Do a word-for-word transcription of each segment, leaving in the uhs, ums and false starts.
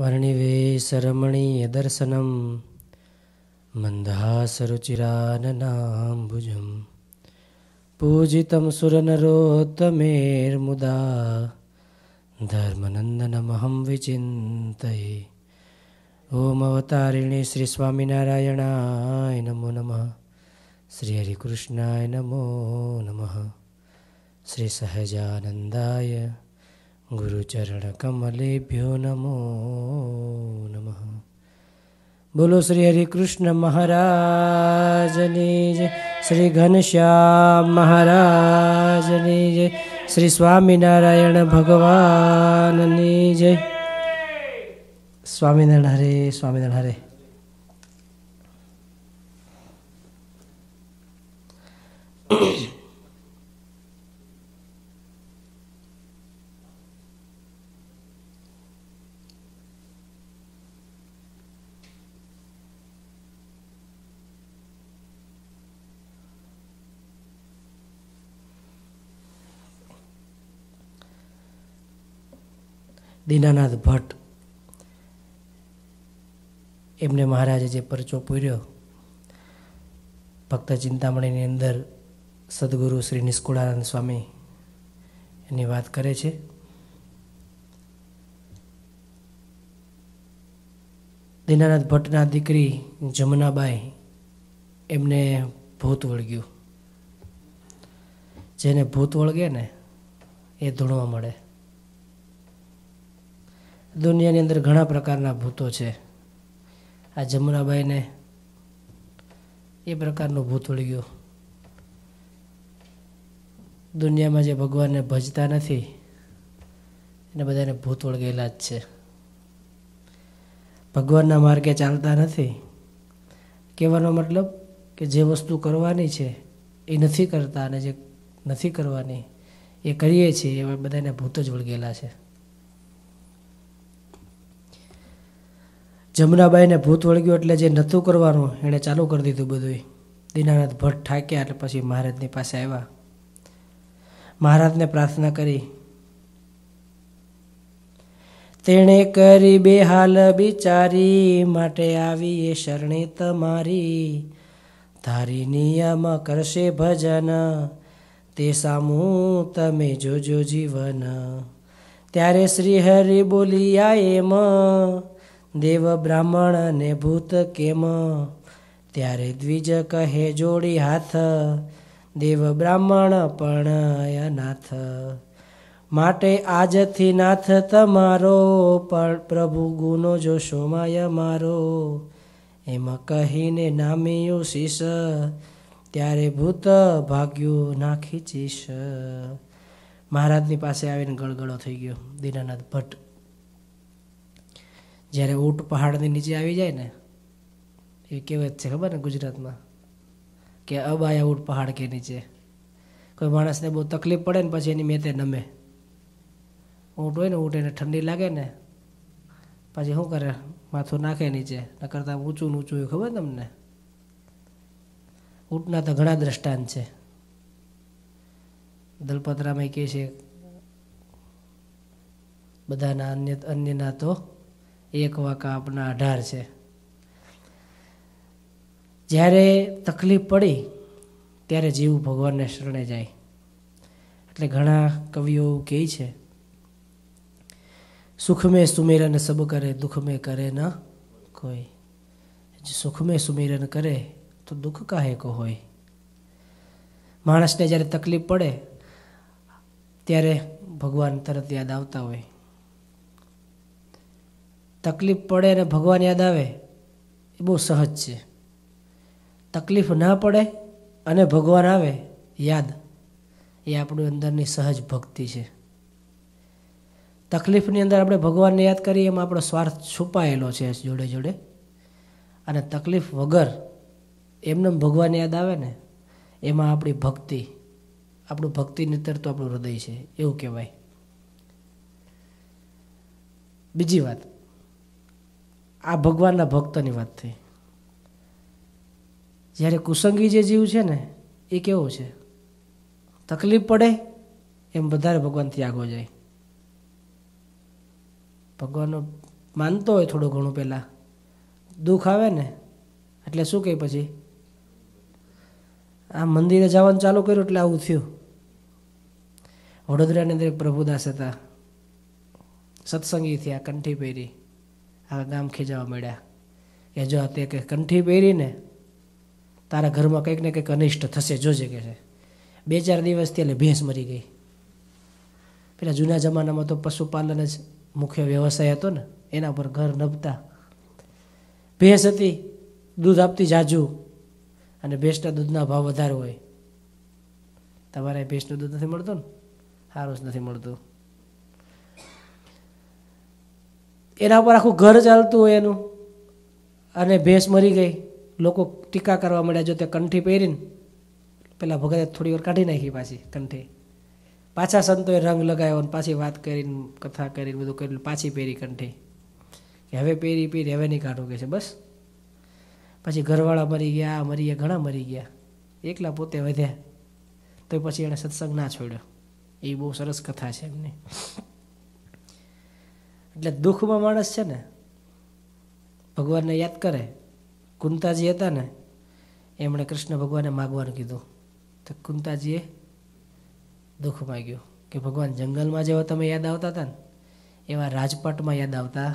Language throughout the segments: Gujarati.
वर्णिवेश रमणीय दर्शनम मंदहासरुचिराननाम्बुजं पूजितं सुरनरोत्तमेर्मुदा धर्मनन्दनमहं विचिन्तये। ओम अवतारिणी श्री स्वामीनारायणाय नमो नमः। श्री हरिकृष्णाय नमो नमः। श्री सहजानन्दाय गुरुचरणकमलेभ्यो नमो नमः। बोलो श्री हरि कृष्ण महाराज ने जय। श्री घनश्याम महाराज ने जय। श्री स्वामीनारायण भगवान ने जय। स्वामीनारायण हरे, स्वामीनारायण हरे। દીનાનાથ ભટ્ટ એમને મહારાજે જે પરચો પૂર્યો ભક્ત ચિંતામણીની અંદર સદગુરુ શ્રી નિષ્કુળાનંદ સ્વામી એની વાત કરે છે। દીનાનાથ ભટ્ટના દીકરી જમુનાબાઈ એમને ભૂત વળગ્યું। જેને ભૂત વળગે ને એ ધૂણવા મળે। દુનિયાની અંદર ઘણા પ્રકારના ભૂતો છે। આ જમુનાબાઈને એ પ્રકારનું ભૂત વળી ગયું। દુનિયામાં જે ભગવાનને ભજતા નથી એને બધાને ભૂત વળગેલા જ છે। ભગવાનના માર્ગે ચાલતા નથી। કહેવાનો મતલબ કે જે વસ્તુ કરવાની છે એ નથી કરતા અને જે નથી કરવાની એ કરીએ છીએ એવા બધાને ભૂત જ વળગેલા છે। જમુનાબાઈને ભૂત વળગ્યું એટલે જે નહોતું કરવાનું એણે ચાલુ કરી દીધું બધું। દીનાનાથ ભટ્ટ ઠાક્યા એટલે પછી મહારાજની પાસે આવ્યા। મહારાજને પ્રાર્થના કરી। તેણે કરી બેહાલ બિચારી માટે આવી એ શરણે તમારી તારી નિયમ કરશે ભજન તે સામું તમે જોજો જીવન ત્યારે શ્રી હરિ બોલિયા એમ देव ब्राह्मण ने भूत केम त्यारे द्विज कहे जोड़ी हाथ देव ब्राह्मण पण अनाथ माटे आज थी नाथ तमारो पण प्रभु गुनो जो सोमाय मारो एम कहीने नामियो शीश त्यारे भूत भाग्यु नाखी चीश। महाराजनी पासे आवीने गळगळो थई गयो દીનાનાથ ભટ્ટ। જ્યારે ઊંટ પહાડની નીચે આવી જાય ને એ કહેવત છે ખબર ને ગુજરાતમાં કે અબ આયા ઊંટ પહાડ કે નીચે। કોઈ માણસને બહુ તકલીફ પડે ને પછી એની મેતે નમે ઊંટ હોય ને ઊંટ એને ઠંડી લાગે ને પછી શું કરે માથું નાખે નીચે ન કરતાં ઊંચું ને ઊંચું ખબર તમને। ઊંટના તો ઘણા દ્રષ્ટાંત છે। દલપતરામાં કહે છે બધાના અન્ય અન્યના તો एक वाका अपना आधार है। जयरे तकलीफ पड़ी त्यारे जीव भगवान ने शरणे जाए। एटले घणा कविओ कहे छे सुख में सुमिरन सब करे दुख में करे न कोई। सुख में सुमिरन करे तो दुख काहे को होय। माणस ने जयरे तकलीफ पड़े त्यारे भगवान तरत याद आवता होय। तकलीफ पड़े ने भगवान याद आवे ए बहु सहज है। तकलीफ ना पड़े अने भगवान आवे याद ये आपणी अंदरनी सहज भक्ति है। तकलीफनी अंदर आपणे भगवान ने याद करीए एमां आपणो स्वार्थ छुपायेलो छे जोड़े जोड़े। अने तकलीफ वगर एमनेम भगवान याद आवे ने एमां आपणी भक्ति आपणुं भक्ति नितर तो आपणुं हृदय है एवुं कहेवाय। बीजी वात आ भगवानना भक्तनी वात थी। જ્યારે કુસંગી જે જીવ છે ને એ કેવો છે તકલીફ પડે એમ વધારે ભગવાનથી આગળ જાય। ભગવાનનો માનતો હોય થોડું ઘણું પહેલાં, દુઃખ આવે ને એટલે શું કહે પછી, આ મંદિરે જવાનું ચાલુ કર્યું એટલે આવું થયું. વડોદરાની અંદર પ્રભુદાસ હતા, સત્સંગી થયા, કંઠી પહેરી આ ગામ ખેંચાવા મળ્યા. એ જો તે કે કંઠી પહેરીને તારા ઘરમાં કંઈક ને કંઈક અનિષ્ટ થશે જોજે કે છે. બે ચાર દિવસથી એટલે ભેંસ મરી ગઈ. પેલા જૂના જમાનામાં તો પશુપાલન જ મુખ્ય વ્યવસાય હતો ને, એના પર ઘર નભતા. ભેંસ હતી, દૂધ આપતી જાજુ, અને ભેંસના દૂધના ભાવ વધારે હોય. તમારે ભેંસનું દૂધ નથી મળતું ને, સારું જ નથી મળતું. એના પર આખું ઘર ચાલતું હોય એનું, અને ભેંસ મરી ગઈ. લોકો ટીકા કરવા મળ્યા, જો તે કંઠી પહેરીને પેલા ભગતે થોડી વાર કાઢી નાખી પાછી કંઠી. પાછા સંતોએ રંગ લગાવ્યો અને પાછી વાત કરીને કથા કરીને બધું કરીને પાછી પહેરી કંઠી. હવે પહેરી પહેરી હવે નહીં કાઢો કે છે બસ. પછી ઘરવાળા મરી ગયા, મરી ગયા, ઘણા મરી ગયા, એકલા પોતે વધ્યા. તો પછી એણે સત્સંગ ના છોડ્યો. એ બહુ સરસ કથા છે એમની. એટલે દુઃખમાં માણસ છે ને ભગવાનને યાદ કરે. કુંતાજી હતા ને, એમણે કૃષ્ણ ભગવાનને માગવાનું કીધું. તો કુંતાજીએ દુઃખ માગ્યું કે ભગવાન જંગલમાં જેવા તમે યાદ આવતા હતા ને એવા રાજપાટમાં યાદ આવતા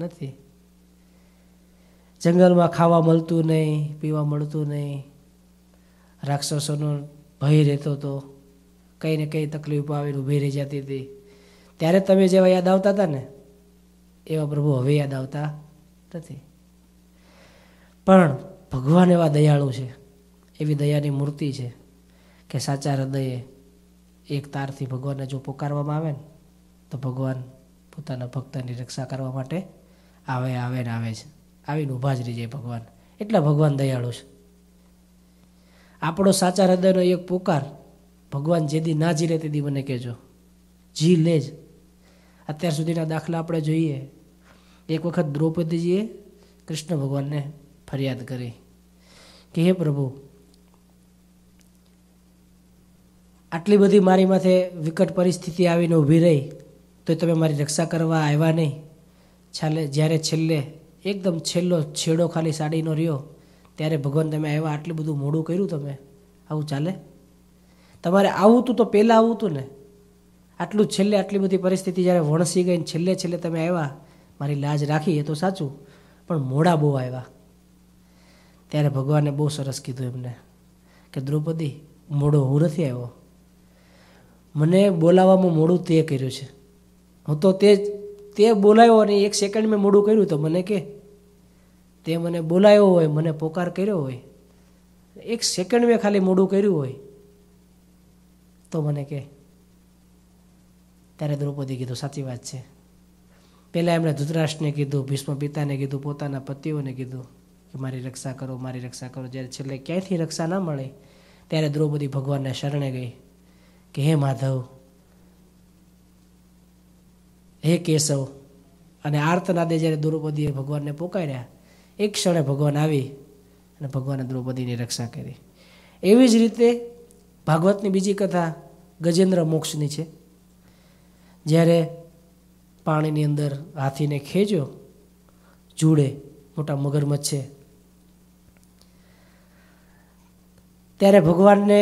નથી. જંગલમાં ખાવા મળતું નહીં, પીવા મળતું નહીં, રાક્ષસોનો ભય રહેતો હતો, કંઈ ને કંઈ તકલીફ આવીને ઊભી રહી જતી હતી. ત્યારે તમે જેવા યાદ આવતા હતા ને એવા પ્રભુ હવે યાદ આવતા નથી. પણ ભગવાન એવા દયાળુ છે, એવી દયાની મૂર્તિ છે કે સાચા હૃદયે એક તારથી ભગવાનને જો પોકારવામાં આવે ને તો ભગવાન પોતાના ભક્તની રક્ષા કરવા માટે આવે આવે ને આવે છે. આવીને ઊભા જ રહી જાય ભગવાન. એટલા ભગવાન દયાળુ છે. આપણો સાચા હૃદયનો એક પોકાર ભગવાન જે દી ના જીલે તે દી મને કહેજો, જી લે જ. અત્યાર સુધીના દાખલા આપણે જોઈએ. એક વખત દ્રૌપદીજીએ કૃષ્ણ ભગવાનને ફરિયાદ કરી કે હે પ્રભુ, આટલી બધી મારી માથે વિકટ પરિસ્થિતિ આવીને ઊભી રહી તો તમે મારી રક્ષા કરવા આવ્યા નહીં. છાલે જ્યારે છેલ્લે એકદમ છેલ્લો છેડો ખાલી સાડીનો રહ્યો ત્યારે ભગવાન તમે આવ્યા. આટલું બધું મોડું કર્યું તમે, આવું ચાલે? તમારે આવું હતું તો પહેલાં આવું હતું ને. આટલું છેલ્લે આટલી બધી પરિસ્થિતિ જ્યારે વણસી ગઈને છેલ્લે છેલ્લે તમે આવ્યા, મારી લાજ રાખી એ તો સાચું, પણ મોડા બહુ આવ્યા. ત્યારે ભગવાને બહુ સરસ કીધું એમને કે દ્રૌપદી, મોડો હું નથી આવ્યો, મને બોલાવવામાં મોડું તે કર્યું છે. હું તો તે તે બોલાવ્યો અને એક સેકન્ડ મેં મોડું કર્યું તો મને કે તે મને બોલાવ્યો હોય, મને પોકાર કર્યો હોય, એક સેકન્ડ મેં ખાલી મોડું કર્યું હોય તો મને કે. ત્યારે દ્રૌપદી કીધું સાચી વાત છે. પહેલાં એમણે ધૃતરાષ્ટ્રને કીધું, ભીષ્મ પિતાને કીધું, પોતાના પતિઓને કીધું કે મારી રક્ષા કરો, મારી રક્ષા કરો. જ્યારે છેલ્લે ક્યાંયથી રક્ષા ના મળે ત્યારે દ્રૌપદી ભગવાનને શરણે ગઈ કે હે માધવ, હે કેશવ. અને આર્તનાદે જ્યારે દ્રૌપદીએ ભગવાનને પોકાર્યા, એક ક્ષણે ભગવાન આવી અને ભગવાને દ્રૌપદીની રક્ષા કરી. એવી જ રીતે ભાગવતની બીજી કથા ગજેન્દ્ર મોક્ષની છે. જ્યારે પાણીની અંદર હાથીને ખેંચ્યો જુડે, મોટા મગરમચ્છ છે, ત્યારે ભગવાનને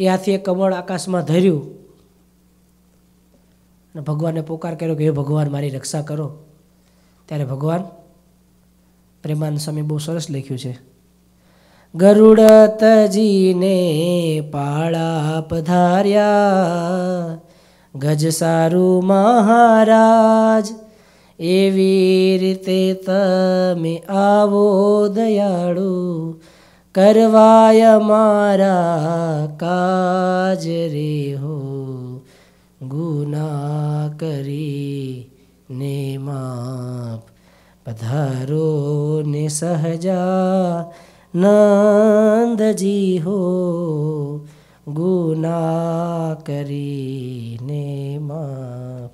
એ હાથીએ કમળ આકાશમાં ધર્યું અને ભગવાનને પોકાર કર્યો કે હે ભગવાન, મારી રક્ષા કરો. ત્યારે ભગવાન, પ્રેમાનંદ સ્વામી બહુ સરસ લખ્યું છે, ગરુડ તજીને પાળા પધાર્યા ગજ સારું મહારાજ, એવી રીતે તમે આવો દયાળુ કરવાય મારા કાજ રે હો, ગુના કરી ને માપ પધારો ને સહજા નંદજી હો, ગુના કરી ને માપ.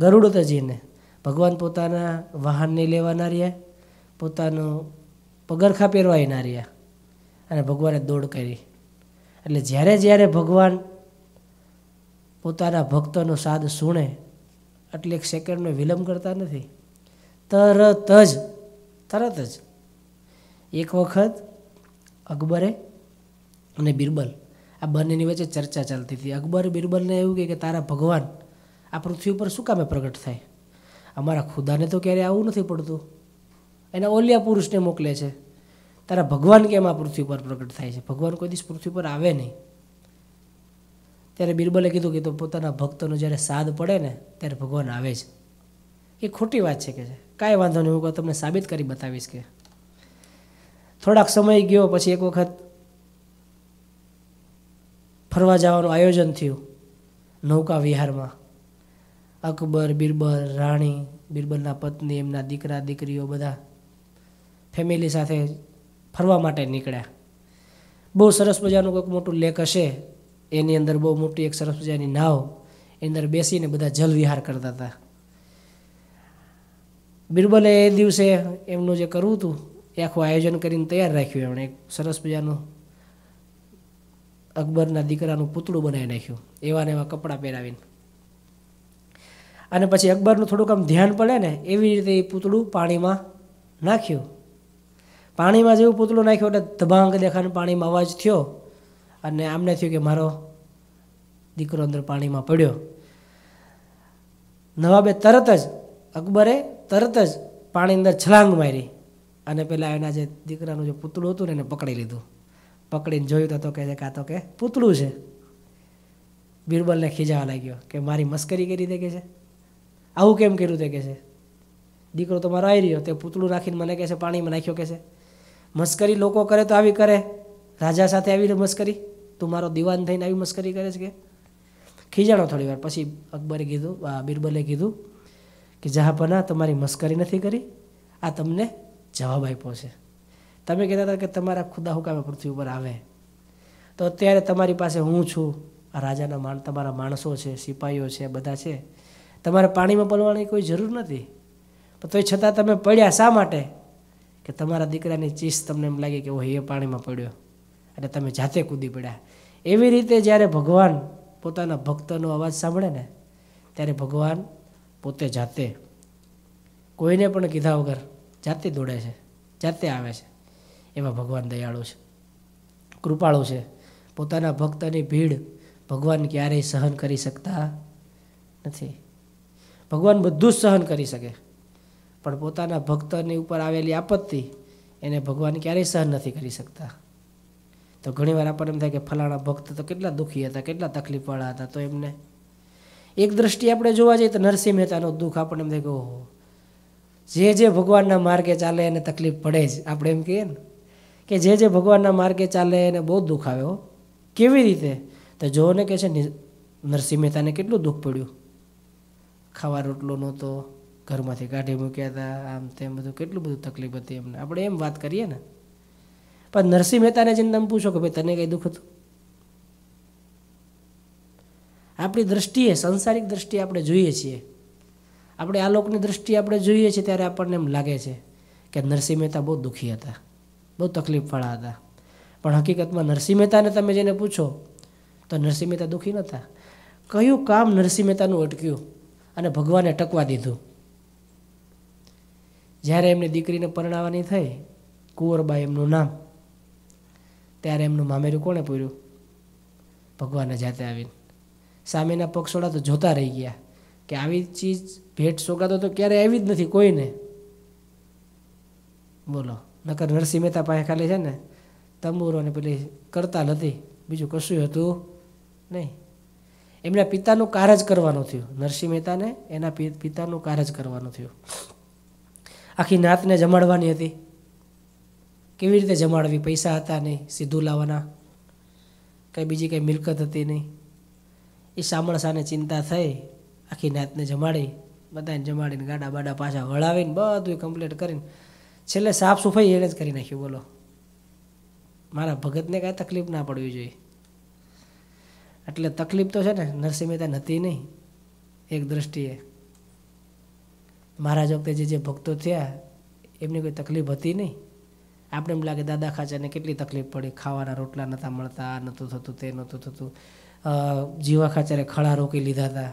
ગરુડોતજીને ભગવાન પોતાના વાહનને લેવાના રહ્યા, પોતાનો પગરખા પહેરવાના રહ્યા, અને ભગવાને દોડ કરી. એટલે જ્યારે જ્યારે ભગવાન પોતાના ભક્તોનો સાદ સુણે એટલે એક સેકન્ડનો વિલંબ કરતા નથી. તરત જ તરત જ એક વખત અકબરે અને બિરબલ આ બંનેની વચ્ચે ચર્ચા ચાલતી હતી. અકબર બિરબલને એવું કે તારા ભગવાન આ પૃથ્વી ઉપર શું કામે પ્રગટ થાય? અમારા ખુદાને તો ક્યારેય આવું નથી પડતું. એના ઓલિયા પુરુષને મોકલે છે. તારા ભગવાન કેમ આ પૃથ્વી પર પ્રગટ થાય છે? ભગવાન કોઈ દિવસ પૃથ્વી પર આવે નહીં. ત્યારે બિરબલે કીધું કે તો પોતાના ભક્તોનો જ્યારે સાદ પડે ને ત્યારે ભગવાન આવે છે. એ ખોટી વાત છે કે છે. કાંઈ વાંધો નહીં, હું તમને સાબિત કરી બતાવીશ. કે થોડાક સમય ગયો પછી એક વખત ફરવા જવાનું આયોજન થયું નૌકા વિહારમાં. અકબર, બિરબલ, રાણી, બિરબલના પત્ની, એમના દીકરા દીકરીઓ બધા ફેમિલી સાથે ફરવા માટે નીકળ્યા. બહુ સરસ મજાનું કોઈક મોટું લેક હશે, એની અંદર બહુ મોટી એક સરસ મજાની નાવ, એની અંદર બેસીને બધા જલવિહાર કરતા હતા. બિરબલે એ દિવસે એમનું જે કરવું હતું એ આખું આયોજન કરીને તૈયાર રાખ્યું. એમણે એક સરસ મજાનું અકબરના દીકરાનું પૂતળું બનાવી નાખ્યું, એવા ને એવા કપડાં પહેરાવીને. અને પછી અકબરનું થોડુંક આમ ધ્યાન પડે ને એવી રીતે એ પૂતળું પાણીમાં નાખ્યું. પાણીમાં જેવું પૂતળું નાખ્યું એટલે ધબાંગ દેખાને પાણીમાં અવાજ થયો અને આમને થયું કે મારો દીકરો અંદર પાણીમાં પડ્યો. નવાબે તરત જ અકબરે તરત જ પાણી અંદર છલાંગ મારી અને પેલા એના જે દીકરાનું જે પૂતળું હતું ને એને પકડી લીધું. પકડીને જોયું તો કહે છે કાં તો કે પૂતળું છે. બિરબલને ખીજાવા લાગ્યો કે મારી મસ્કરી કરી દે કે છે, આવું કેમ કર્યું તે કે છે, દીકરો તો મારો આવી રહ્યો તે પૂતળું રાખીને મને કહે છે પાણીમાં નાખ્યો કે છે. મસ્કરી લોકો કરે તો આવી કરે, રાજા સાથે આવીને મસ્કરી, તું મારો દીવાન થઈને આવી મસ્કરી કરે છે. કે ખીજાણો થોડી વાર પછી અકબરે કીધું, બિરબલે કીધું કે જહાપના તમારી મસ્કરી નથી કરી, આ તમને જવાબ આપ્યો છે. તમે કહેતા હતા કે તમારા ખુદા હુકામે પૃથ્વી ઉપર આવે, તો અત્યારે તમારી પાસે હું છું, આ રાજાના માણ તમારા માણસો છે, સિપાહીઓ છે, બધા છે, તમારે પાણીમાં પડવાની કોઈ જરૂર નથી. પણ તોય છતાં તમે પડ્યા શા માટે? કે તમારા દીકરાની ચીસ તમને એમ લાગે કે ઓ એ પાણીમાં પડ્યો અને તમે જાતે કૂદી પડ્યા. એવી રીતે જ્યારે ભગવાન પોતાના ભક્તનો અવાજ સાંભળે ને ત્યારે ભગવાન પોતે જાતે કોઈને પણ કીધા વગર જાતે દોડે છે, જાતે આવે છે. એવા ભગવાન દયાળુ છે, કૃપાળુ છે. પોતાના ભક્તની ભીડ ભગવાન ક્યારેય સહન કરી શકતા નથી. ભગવાન બધું જ સહન કરી શકે, પણ પોતાના ભક્તની ઉપર આવેલી આપત્તિ એને ભગવાન ક્યારેય સહન નથી કરી શકતા. તો ઘણીવાર આપણને એમ થાય કે ફલાણા ભક્ત તો કેટલા દુઃખી હતા, કેટલા તકલીફવાળા હતા, તો એમને એક દ્રષ્ટિએ આપણે જોવા જઈએ તો નરસિંહ મહેતાનું દુઃખ આપણને એમ થાય કે ઓહો, જે જે ભગવાનના માર્ગે ચાલે એને તકલીફ પડે જ. આપણે એમ કહીએ ને કે જે જે ભગવાનના માર્ગે ચાલે એને બહુ દુઃખ આવે હો. કેવી રીતે? તો જોઓને કહે છે નરસિંહ મહેતાને કેટલું દુઃખ પડ્યું. ખાવા રોટલો નહોતો, ઘરમાંથી કાઢી મૂક્યા હતા, આમ તેમ બધું કેટલું બધું તકલીફ હતી એમને. આપણે એમ વાત કરીએ ને, પણ નરસિંહ મહેતાને જેને તમે પૂછો કે ભાઈ તને કઈ દુઃખ હતું? આપણી દ્રષ્ટિએ, સંસારિક દ્રષ્ટિએ આપણે જોઈએ છીએ, આપણે આ લોકની દ્રષ્ટિએ આપણે જોઈએ છીએ ત્યારે આપણને એમ લાગે છે કે નરસિંહ મહેતા બહુ દુઃખી હતા, બહુ તકલીફવાળા હતા. પણ હકીકતમાં નરસિંહ મહેતાને તમે જેને પૂછો તો નરસિંહ મહેતા દુઃખી નહોતા. કયું કામ નરસિંહ મહેતાનું અટક્યું અને ભગવાને ટકવા દીધું? જ્યારે એમની દીકરીને પરણાવવાની થઈ કુંવરબાઈ એમનું નામ, ત્યારે એમનું મામેરું કોણે પૂર્યું? ભગવાને જાતે આવીને. સામેના પક્ષોળા તો જોતા રહી ગયા કે આવી ચીજ ભેટ સોગાતો તો ક્યારેય આવી જ નથી કોઈને. બોલો, નકર નરસિંહ મહેતા પાસે ખાલી છે ને તંબુરો ને પેલી કરતાલ હતી, બીજું કશું હતું નહીં. એમના પિતાનું કારજ કરવાનું થયું, નરસિંહ મહેતાને એના પિતાનું કારજ કરવાનું થયું. આખી નાતને જમાડવાની હતી, કેવી રીતે જમાડવી? પૈસા હતા નહીં સીધું લાવવાના, કંઈ બીજી કંઈ મિલકત હતી નહીં. એ સામણસાને ચિંતા થઈ, આખી નાતને જમાડી, બધાને જમાડીને ગાડા બાડા પાછા વળાવીને બધું કમ્પ્લીટ કરીને છેલ્લે સાફ સફાઈ એને જ કરી નાખ્યું. બોલો, મારા ભગતને કાંઈ તકલીફ ના પડવી જોઈએ. એટલે તકલીફ તો છે ને નરસિંહ મહેતા નથી નહીં. એક દ્રષ્ટિએ મહારાજ વખતે જે જે ભક્તો થયા એમને કોઈ તકલીફ હતી નહીં. આપણે એમ લાગે દાદા ખાચરને કેટલી તકલીફ પડી, ખાવાના રોટલા નહોતા મળતા, આ નહોતું થતું, તે નહોતું થતું. જીવા ખાચરે ખળા રોકી લીધા હતા,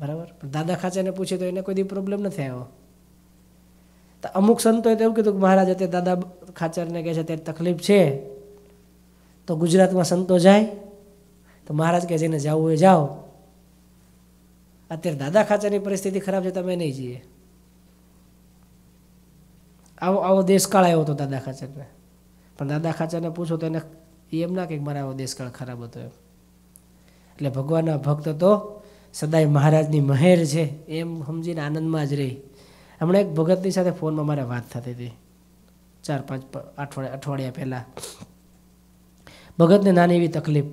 બરાબર. પણ દાદા ખાચરને પૂછે તો એને કોઈ દી પ્રોબ્લેમ નથી આવ્યો. तो अमुक संतोए तो एवं कीधुं के महाराज अत्यारे दादा खाचर ने कहे छे त्यारे तकलीफ छे तो गुजरात में संतो जाए तो महाराज कहे जेने जावुं ए जाओ। अत्यारे दादा खाचर की परिस्थिति खराब है, तमे नहीं जीए। आवो आवो देशकाल आव्यो तो दादा खाचर ने, पण दादा खाचर ने पूछो तो एने एम ना के मारा आवो देशकाल खराब हतो एम। एटले भगवानना भक्त तो सदाय महाराजनी महेर छे एम समजीने आनंदमां ज रही। हमने एक भगतनी साथे फोन में मारे बात थती थी चार पांच अठवाडिया अठवाडिया पहला। भगत ने नानी एवी तकलीफ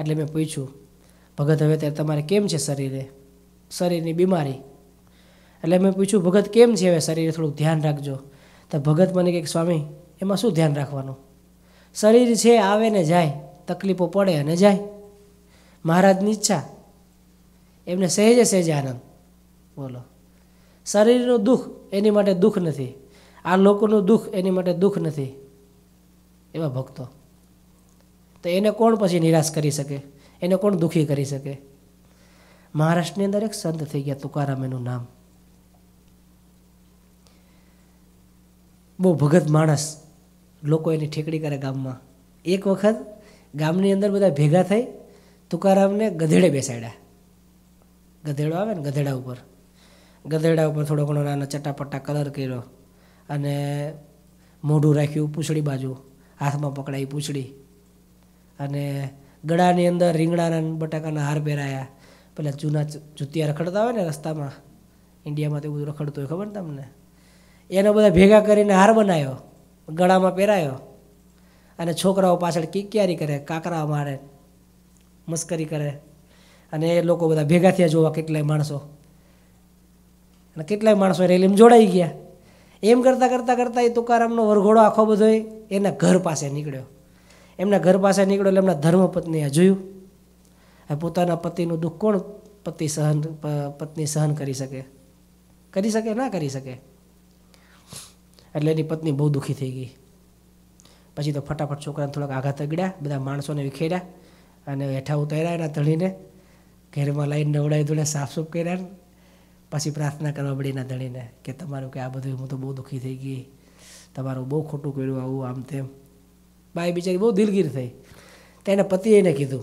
एटले मैं पूछू भगत हवे त्यारे तमारे केम छे शरीरे, शरीरनी बीमारी। एटले मैं पूछू भगत केम छे हवे शरीरे थोड़ुं ध्यान राखजो। तो भगत मने कहे स्वामी एमां शुं ध्यान राखवानुं, शरीर छे आवे ने जाय, तकलीफो पड़े अने जाय, महाराजनी इच्छा। एमने सहेजे सहेजे आनंद। बोलो शरीरनु दुख एनी माटे दुख नथी, आ लोकोनु दुख एनी माटे दुख नथी। एवा भक्तो तो एने कोण पछी निराश करी सके, एने कोण दुखी करी सके। महाराष्ट्रनी अंदर एक संत थई गया तुकाराम एनु नाम, बो भगत माणस, लोको एनी ठेकडी करे गाममां। एक वखत गामनी अंदर बधा भेगा थई तुकारामने गधेड़े बेसाड्या। गधेड़ो आवे ने गधेड़ा उपर गधेड़ा पर थोड़ो घणो नानो चटापटा कलर कर्यो अने मोढुं राख्युं पूंछडी बाजू, हाथ में पकड़ाई पूंछडी अने गळानी अंदर રીંગણાના बटाकाना हार પહેરાया। पेला जूना जूतिया रखड़ता होय ने रस्तामां, इंडियामां तो बधुं रखड़तो होय खबर तमने, एने बधा भेगा करीने हार बनाव्यो, गळामां પહેરાयो अने छोकराओ पाछळ किकियारी करे, काकरा मारे, मस्करी करे अने ए लोको बधा भेगा थया जोवा કેટલાય માણસો અને કેટલાય માણસો રેલીમાં જોડાઈ ગયા। એમ કરતાં કરતાં કરતાં એ તુકારામનો વરઘોડો આખો બધો એના ઘર પાસે નીકળ્યો। એમના ઘર પાસે નીકળ્યો એટલે એમના ધર્મપત્નીએ જોયું આ પોતાના પતિનું દુઃખ કોણ પતિ સહન પત્ની સહન કરી શકે કરી શકે ના કરી શકે। એટલે એની પત્ની બહુ દુઃખી થઈ ગઈ। પછી તો ફટાફટ છોકરાને થોડાક આઘાત અગડ્યા, બધા માણસોને વિખેર્યા અને હેઠા ઉતાર્યા, એના ધણીને ઘેરમાં લાઈન નવડાવી ધોળે સાફસૂફ કર્યા। पछी प्रार्थना करवा पड़ी ना धणी ने कि तमारू के आ बधुं हूँ तो बहुत दुखी थी गई, तमारू बहुत खोटू कर्युं, आवुं आम तेम। बाई बिचारी बहुत दिलगीर थी। तो एना पतिए एने कीधुं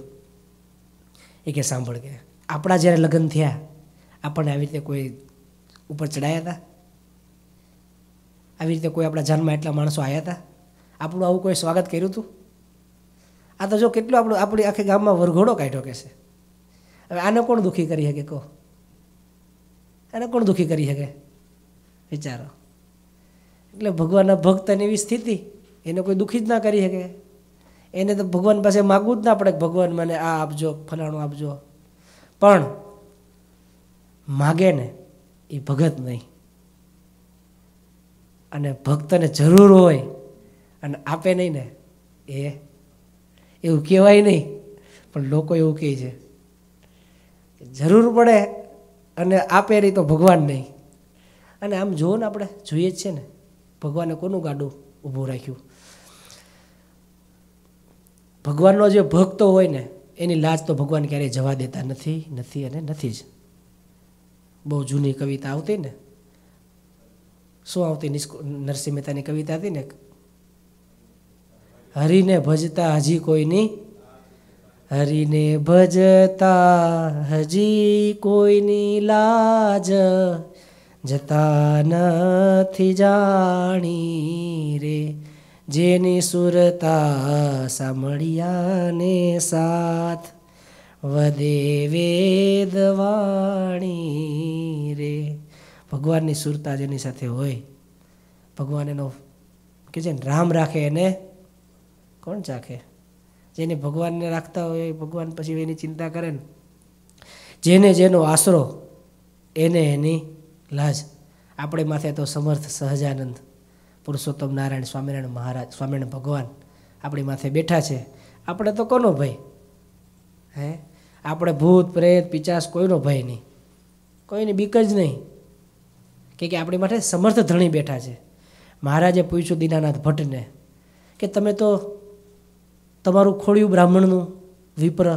ए के सांभळ के आपणा ज्यारे लग्न थया आपणे आवी रीते कोई उपर चढ़ाया था, आवी रीते कोई आपणा जन्ममां एटला माणसो आया था, आपणुं आवुं कोई स्वागत कर्युं हतुं। आ तो जो केटलो आपणो आपणी आखे गाममां वरघोडो काढ्यो के छे। हवे आने कोण दुखी करी शके को, आने कोण दुखी करी शके विचारो। एटले भगवानना भक्तनी एवी स्थिति एने कोई दुखी ज ना करी शके। एने तो भगवान पासे मागवुं ज ना पड़े कि भगवान मने आ आपजो फलाणुं आपजो, पण मागे ने ए भगत नहीं। अने भक्तने जरूर होय अने आपे नहीं ने ए एवुं कहेवाय नहीं, पण लोको एवुं कहे छे जरूर पड़े अने आपे रही तो भगवान नहीं। अने आम जोओ ने आपणे जोईए छे ने भगवाने कोनुं गाडुं ઊભું રાખ્યું। ભગવાનનો જે ભક્ત હોય ને એની લાજ તો ભગવાન ક્યારેય જવા દેતા નથી, નથી અને નથી જ। બહુ જૂની કવિતા આવતી ને, શું આવતી નરસિંહ મહેતાની કવિતા હતી ને, હરિને ભજતા હજી કોઈની हरिने भजता हजी कोईनी लाज जता नथी जाणी रे जेनी सुरता सामळियाने साथ वदे वेदवाणी रे। भगवाननी सुरता जेनी साथे होय भगवान एनो के जे राम राखे एने कोण चाखे। जेने भगवान ने राखता हो भगवान पछी एनी चिंता करे ने। जेने जेनो आसरो एने एनी लाज। आपणे माथे तो समर्थ सहजानंद पुरुषोत्तम नारायण स्वामीनारायण महाराज स्वामीनारायण भगवान आपणे माथे बैठा छे। आपणे तो कोनो भय है, आपणे भूत प्रेत पिचास कोईनो भय नहीं, कोईनी बीक ज नहीं, क्योंकि आपणे माथे समर्थ धणी बैठा छे। महाराजे पूछ्युं दीनानाथ भट्ट ने कि तमे तो तमारू खोड़ियुं ब्राह्मणनुं विप्र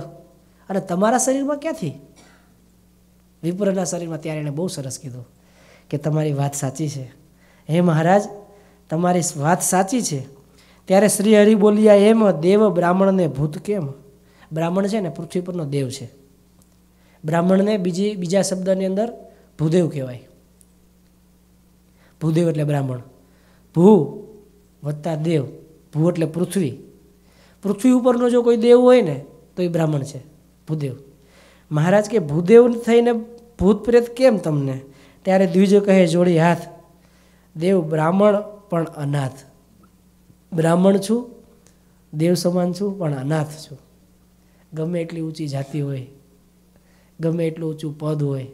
अने तमारा शरीरमां क्यांथी? विप्रना शरीरमां। त्यारे एणे बहुत सरस कीधुं कि तमारी वात साची छे, હે મહારાજ, તમારી વાત સાચી છે. ત્યારે શ્રી હરિ બોલ્યા, એમ દેવ બ્રાહ્મણને ભૂત કેમ? બ્રાહ્મણ છે ને પૃથ્વી પરનો દેવ છે. બ્રાહ્મણને બીજી બીજા શબ્દની અંદર ભૂદેવ કહેવાય. ભૂદેવ એટલે બ્રાહ્મણ. ભૂ વત્તા દેવ, ભૂ એટલે પૃથ્વી. પૃથ્વી ઉપરનો જો કોઈ દેવ હોય ને તો એ બ્રાહ્મણ છે, ભૂદેવ. મહારાજ કે ભૂદેવ થઈને ભૂત પ્રેત કેમ તમને? ત્યારે દ્વિજ કહે, જોડી હાથ, દેવ બ્રાહ્મણ પણ અનાથ. બ્રાહ્મણ છું, દેવ સમાન છું, પણ અનાથ છું. ગમે એટલી ઊંચી જાતિ હોય, ગમે એટલું ઊંચું પદ હોય,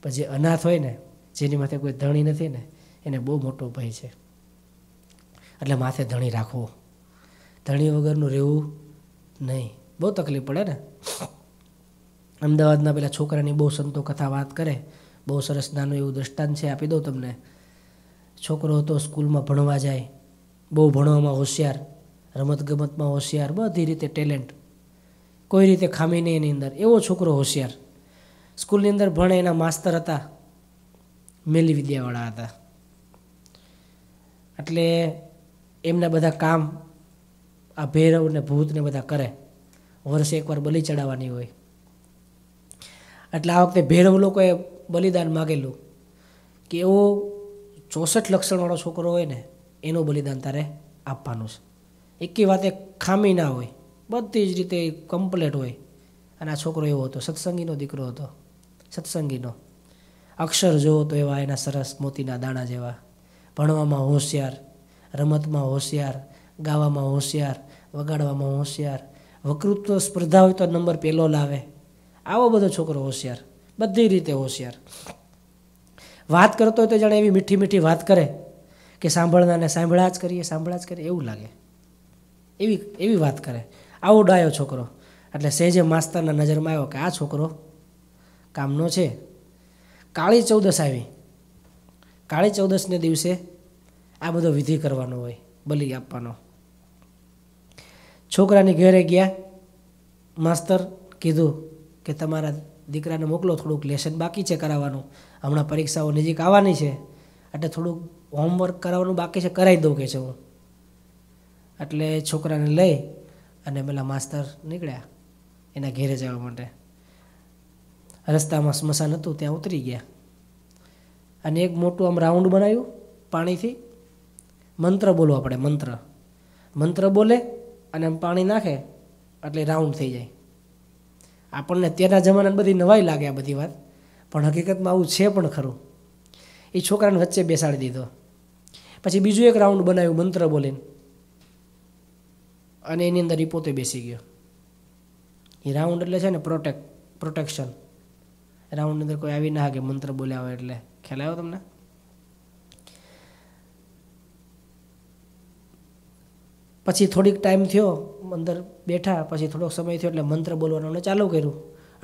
પણ જે અનાથ હોય ને, જેની માથે કોઈ ધણી નથી ને, એને બહુ મોટો ભય છે. એટલે માથે ધણી રાખવો, ધણી વગરનું રહેવું નહીં. બહુ તકલીફ પડે ને. અમદાવાદના પેલા છોકરાની બહુ સંતો કથા વાત કરે, બહુ સરસ નાનું એવું દ્રષ્ટાંત છે, આપી દઉં તમને. છોકરો હતો, સ્કૂલમાં ભણવા જાય, બહુ ભણવામાં હોશિયાર, રમતગમતમાં હોશિયાર, બધી રીતે ટેલેન્ટ, કોઈ રીતે ખામી નહીં એની અંદર, એવો છોકરો હોશિયાર. સ્કૂલની અંદર ભણે, એના માસ્તર હતા, મેલી વિદ્યાવાળા હતા. એટલે એમના બધા કામ આ ભેરવ ને ભૂતને બધા કરે. વર્ષે એકવાર બલિ ચડાવવાની હોય, એટલે આ વખતે ભેરવ લોકોએ બલિદાન માગેલું કે એવો ચોસઠ લક્ષણવાળો છોકરો હોય ને એનું બલિદાન તારે આપવાનું છે. એકી વાતે ખામી ના હોય, બધી જ રીતે કમ્પ્લેટ હોય. અને આ છોકરો એવો હતો, સત્સંગીનો દીકરો હતો, સત્સંગીનો. અક્ષર જોવો તો એવા એના સરસ, મોતીના દાણા જેવા, ભણવામાં હોશિયાર, રમતમાં હોશિયાર, ગાવામાં હોશિયાર, વગાડવામાં હોશિયાર, વકૃત્વ સ્પર્ધા હોય તો નંબર પહેલો લાવે, આવો બધો છોકરો હોશિયાર, બધી રીતે હોશિયાર. વાત કરતો હોય તો જાણે એવી મીઠી મીઠી વાત કરે કે સાંભળનાને સાંભળા જ કરીએ, સાંભળા જ કરીએ એવું લાગે, એવી એવી વાત કરે, આવો ડાયો છોકરો. એટલે સહેજે માસ્તરના નજરમાં આવ્યો કે આ છોકરો કામનો છે. કાળી ચૌદસ આવી. કાળી ચૌદસને દિવસે આ બધો વિધિ કરવાનો હોય, બલિ આપવાનો. છોકરાની ઘેરે ગયા, માસ્તર કીધું કે તમારા દીકરાને મોકલો, થોડુંક લેસન બાકી છે કરાવવાનું, હમણાં પરીક્ષાઓ નજીક આવવાની છે, એટલે થોડુંક હોમવર્ક કરાવવાનું બાકી છે, કરાવી દઉં કે છે હું. એટલે છોકરાને લઈ અને પેલા માસ્તર નીકળ્યા એના ઘેરે જવા માટે. રસ્તામાં સ્મશાન હતું, ત્યાં ઉતરી ગયા અને એક મોટું આમ રાઉન્ડ બનાવ્યું પાણીથી. મંત્ર બોલવા પડે, મંત્ર મંત્ર બોલે અને આમ પાણી નાખે એટલે રાઉન્ડ થઈ જાય. આપણને અત્યારના જમાનાને બધી નવાઈ લાગે આ બધી વાત, પણ હકીકતમાં આવું છે પણ ખરું. એ છોકરાને વચ્ચે બેસાડી દીધો. પછી બીજું એક રાઉન્ડ બનાવ્યું મંત્ર બોલીને, અને એની અંદર એ પોતે બેસી ગયો. એ રાઉન્ડ એટલે છે ને પ્રોટેક્ટ પ્રોટેક્શન રાઉન્ડની અંદર કોઈ આવી ના શકે મંત્ર બોલ્યા હોય, એટલે ખ્યાલ આવ્યો તમને? પછી થોડીક ટાઈમ થયો, અંદર બેઠા, પછી થોડોક સમય થયો એટલે મંત્ર બોલવાનું ચાલુ કર્યું.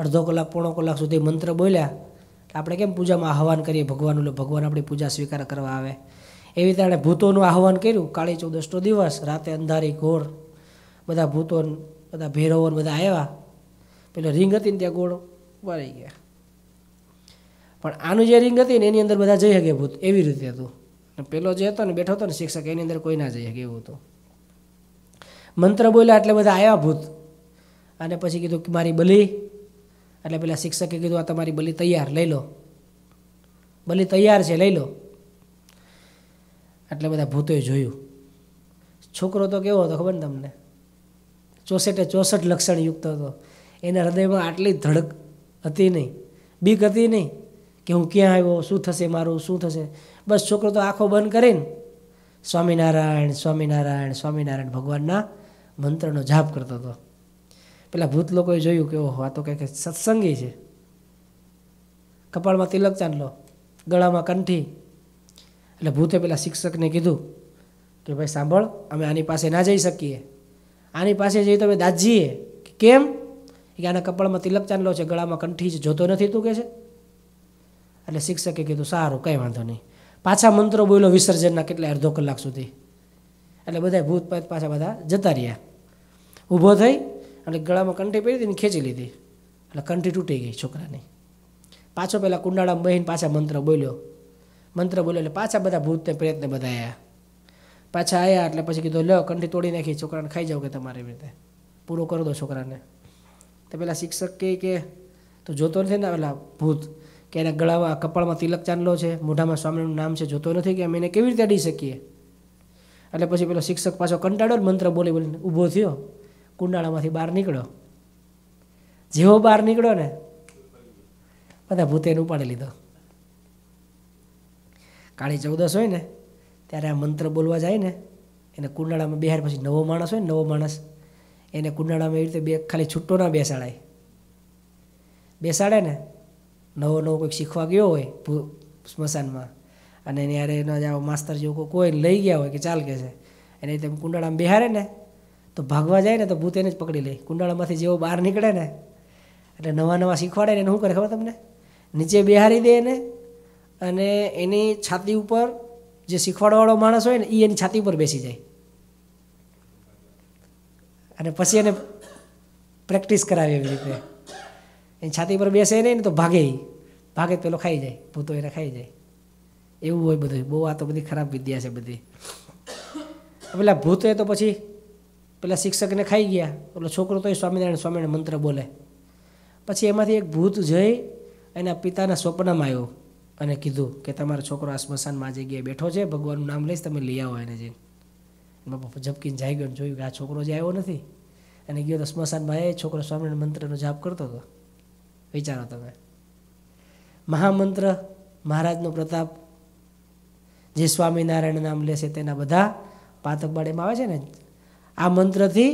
અડધો કલાક પોણો કલાક સુધી મંત્ર બોલ્યા. આપણે કેમ પૂજામાં આહવાન કરીએ ભગવાનનું, એટલે ભગવાન આપણી પૂજા સ્વીકાર કરવા આવે, એવી રીતે આપણે ભૂતોનું આહવાન કર્યું. કાળી ચૌદસનો દિવસ, રાતે અંધારી ઘોર, બધા ભૂતો બધા ભેરવો બધા આવ્યા. પેલો રીંગ હતી ને ત્યાં ગોળ વાળી ગયા, પણ આનું જે રીંગ હતી ને એની અંદર બધા જઈ શકે ભૂત, એવી રીતે હતું. અને પેલો જે હતો ને બેઠો હતો ને શિક્ષક, એની અંદર કોઈ ના જઈ શકે એવું હતું. મંત્ર બોલ્યા એટલે બધા આવ્યા ભૂત. અને પછી કીધું કે મારી બલિ, એટલે પેલા શિક્ષકે કીધું આ તમારી બલિ તૈયાર, લઈ લો, બલિ તૈયાર છે, લઈ લો. એટલે બધા ભૂતોએ જોયું. છોકરો તો કેવો હતો ખબર ને તમને? ચોસઠે ચોસઠ લક્ષણયુક્ત હતો. એના હૃદયમાં આટલી ધડક હતી નહીં, બીક હતી નહીં કે હું ક્યાં આવ્યો, શું થશે મારું, શું થશે. બસ છોકરો તો આંખો બંધ કરીને સ્વામિનારાયણ સ્વામિનારાયણ સ્વામિનારાયણ ભગવાનના મંત્રનો જાપ કરતો હતો. પેલા ભૂત લોકોએ જોયું કે ઓહો, આ તો કંઈક સત્સંગી છે. કપાળમાં તિલક ચાંદલો, ગળામાં કંઠી. એટલે ભૂતે પેલા શિક્ષકને કીધું કે ભાઈ સાંભળ, અમે આની પાસે ના જઈ શકીએ, આની પાસે જઈએ તો અમે દાજીએ. કેમ? કે આના કપાળમાં તિલક ચાંદલો છે, ગળામાં કંઠી છે, જોતો નથી તું કે છે. એટલે શિક્ષકે કીધું સારું, કંઈ વાંધો નહીં. પાછા મંત્રો બોલ્યો વિસર્જનના, કેટલા અડધો કલાક સુધી. એટલે બધા ભૂત પાત પાછા બધા જતા રહ્યા. ઊભો થઈ અને ગળામાં કંઠી પહેરી હતી ને ખેંચી લીધી, એટલે કંઠી તૂટી ગઈ છોકરાની. પાછો પહેલાં કુંડાળામાં બહીને પાછા મંત્ર બોલ્યો, મંત્ર બોલ્યો એટલે પાછા બધા ભૂતને પ્રેતને બધા આવ્યા. પાછા આવ્યા એટલે પછી કીધું લો કંઠી તોડી નાખી, છોકરાને ખાઈ જાઓ કે તમારે એવી રીતે પૂરો કરી દો છોકરાને. તો પેલા શિક્ષક કહે કે તું જોતો નથી ને પેલા ભૂત કે એના ગળામાં કપાળમાં તિલક ચાંદલો છે, મોઢામાં સ્વામીનું નામ છે, જોતો નથી કે અમે એને કેવી રીતે અડી શકીએ. એટલે પછી પેલો શિક્ષક પાછો કંટાળો મંત્ર બોલી બોલીને ઊભો થયો, કુંડાળામાંથી બહાર નીકળ્યો. જેવો બહાર નીકળ્યો ને બધા ભૂતે એને ઉપાડી લીધો. કાળી ચૌદશ હોય ને ત્યારે આ મંત્ર બોલવા જાય ને એને કુંડાળામાં બેહાર, પછી નવો માણસ હોય ને નવો માણસ એને કુંડાળામાં એવી રીતે બે ખાલી છૂટો ના બેસાડાય, બેસાડે ને નવો નવો કોઈક શીખવા ગયો હોય ભૂ સ્મશાનમાં અને ત્યારે એનો જ માસ્તર જેવો કોઈ લઈ ગયા હોય કે ચાલ કે છે એને રીતે કુંડાળામાં બેહારે ને તો ભાગવા જાય ને તો ભૂત એને જ પકડી લે. કુંડાળામાંથી જેવો બહાર નીકળે ને એટલે નવા નવા શીખવાડે ને એને શું કરે ખબર તમને, નીચે બેહારી દે એને અને એની છાતી ઉપર જે શીખવાડવાવાળો માણસ હોય ને એ એની છાતી ઉપર બેસી જાય અને પછી એને પ્રેક્ટિસ કરાવી એવી રીતે. એની છાતી પર બેસે નહીં ને તો ભાગે, ભાગે પેલો ખાઈ જાય, ભૂતો એને ખાઈ જાય. એવું હોય બધું. બહુ આ તો બધી ખરાબ વિદ્યા છે બધી. પેલા ભૂત એ તો પછી પેલા શિક્ષકને ખાઈ ગયા, પેલો છોકરો તો એ સ્વામિનારાયણ સ્વામિનારાયણ મંત્ર બોલે. પછી એમાંથી એક ભૂત જઈ એના પિતાના સ્વપ્નમાં આવ્યો અને કીધું કે તમારો છોકરો આ સ્મશાનમાં આ જગ્યાએ બેઠો છે, ભગવાનનું નામ લઈશ તમે લઈ આવો એને જઈને. બાપા ઝબકીને જાય ગયો અને જોયું કે આ છોકરો જે આવ્યો નથી અને ગયો તો સ્મશાનમાં એ છોકરો સ્વામિનારાયણ મંત્રનો જાપ કરતો હતો. વિચારો તમે, મહામંત્ર મહારાજનો પ્રતાપ. જે સ્વામિનારાયણ નામ લેશે તેના બધા પાતક બાળેમાં આવે છે ને, આ મંત્રથી